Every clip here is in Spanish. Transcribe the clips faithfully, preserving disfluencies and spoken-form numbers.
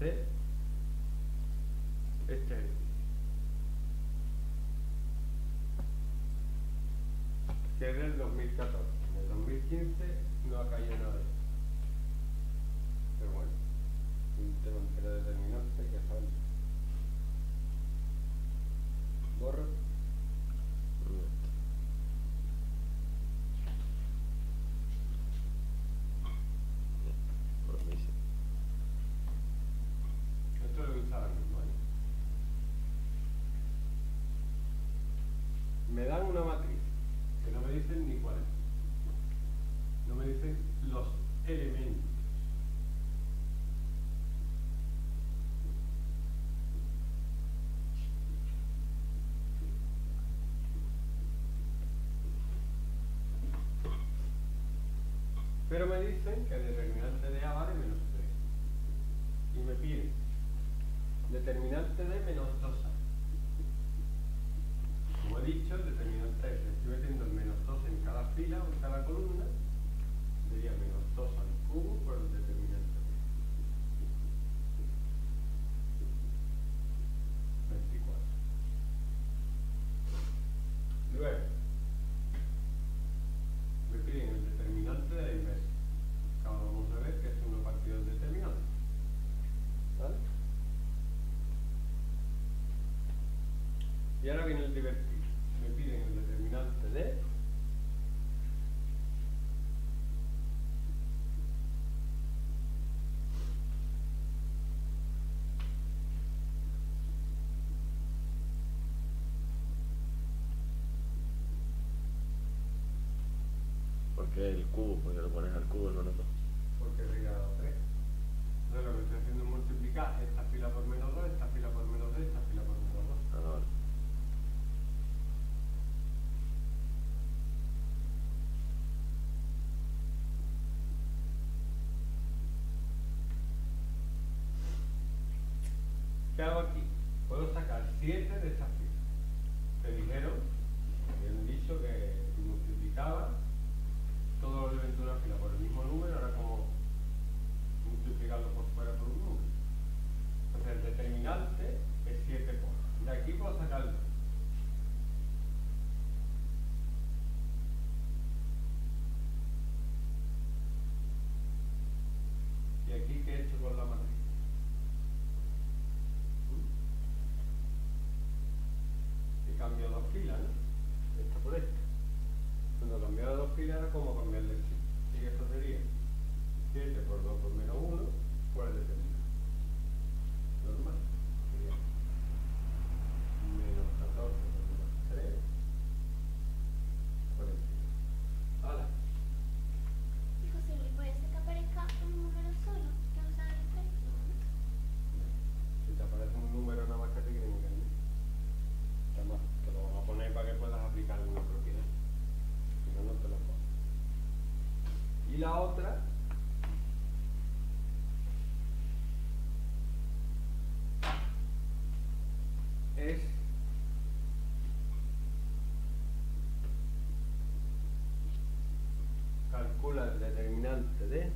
c'est éternité. Querelle deux mille quatorze. En deux mille quince, no ha caído nada. Pero bueno, un tema entero determinante que sale. Borra. Me dan una matriz que no me dicen ni cuál es, no me dicen los elementos. Pero me dicen que el determinante de A vale menos tres. Y me piden determinante de menos dos A. Como he dicho, el determinante de tres, estoy metiendo el menos dos en cada fila o en cada columna, sería menos dos al cubo por el determinante de veinticuatro. Luego, me piden el determinante de la inversa. Acabamos de ver que es uno partido del determinante. ¿Vale? Y ahora viene el divertido. Me piden el determinante de ¿por qué el cubo? Porque lo pones al cubo, no lo noto. Porque he regalado tres. Entonces lo que estoy haciendo es multiplicar esta fila por menos dos, esta fila por menos tres, esta fila por menos dos. Ah, no, vale. ¿Qué hago aquí? Puedo sacar siete de estas filas. Te dijeron, habían dicho que multiplicaba todos los elementos de una fila por el mismo número, ahora como multiplicarlo por fuera por un número. Entonces el determinante es siete por. De aquí puedo sacarlo. ¿Y aquí qué he hecho con la matriz? Cambio dos filas, ¿no? Esta por esta. Cuando cambiaba dos filas era como cambiar de signo. Así que esto sería siete por dos por menos uno por el determinante. Normal. Sería menos catorce por menos tres por el signo. ¡Hala! Hijo, si le puede ser que aparezca un número solo, que no sabe el tres. Si te aparece un número nada más que te quieren engañar. Además, te lo vamos a poner para que puedas aplicar alguna propiedad. Si no, no te lo pongo. Y la otra es calcula el determinante de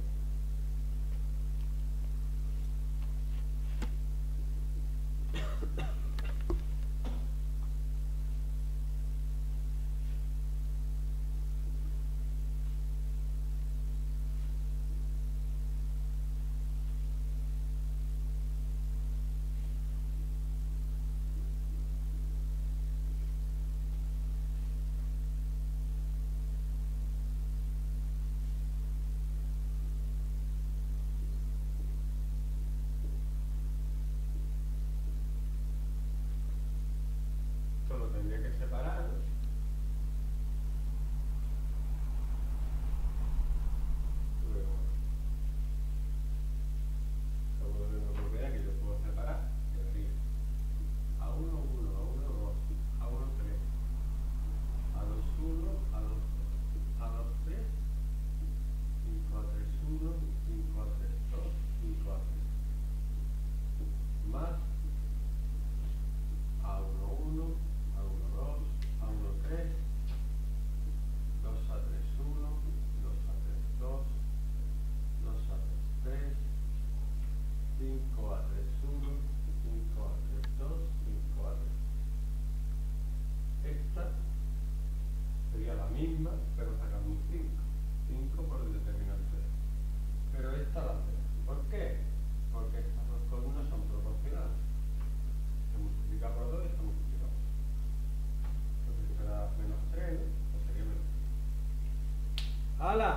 ¡Hala!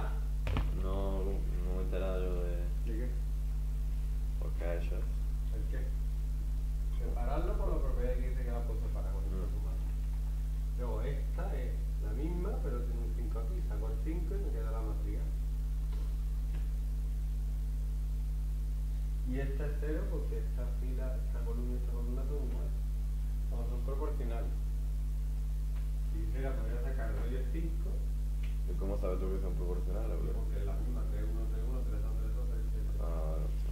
No, no me he enterado yo de... ¿De qué? ¿Por qué ha hecho eso? ¿El qué? Separarlo por la propiedad que dice que la puedo separar con el sumar. Luego esta es la misma, pero tiene un cinco aquí, saco el cinco y me queda la matriz. Y esta es cero porque esta fila, esta columna y esta columna son iguales. Todos son proporcionales. Y se la podría sacar el hoyo cinco. ¿Y cómo sabes tú que son proporcionales? Porque las mismas tres, uno, tres, uno, tres, dos, tres, dos, tres, tres.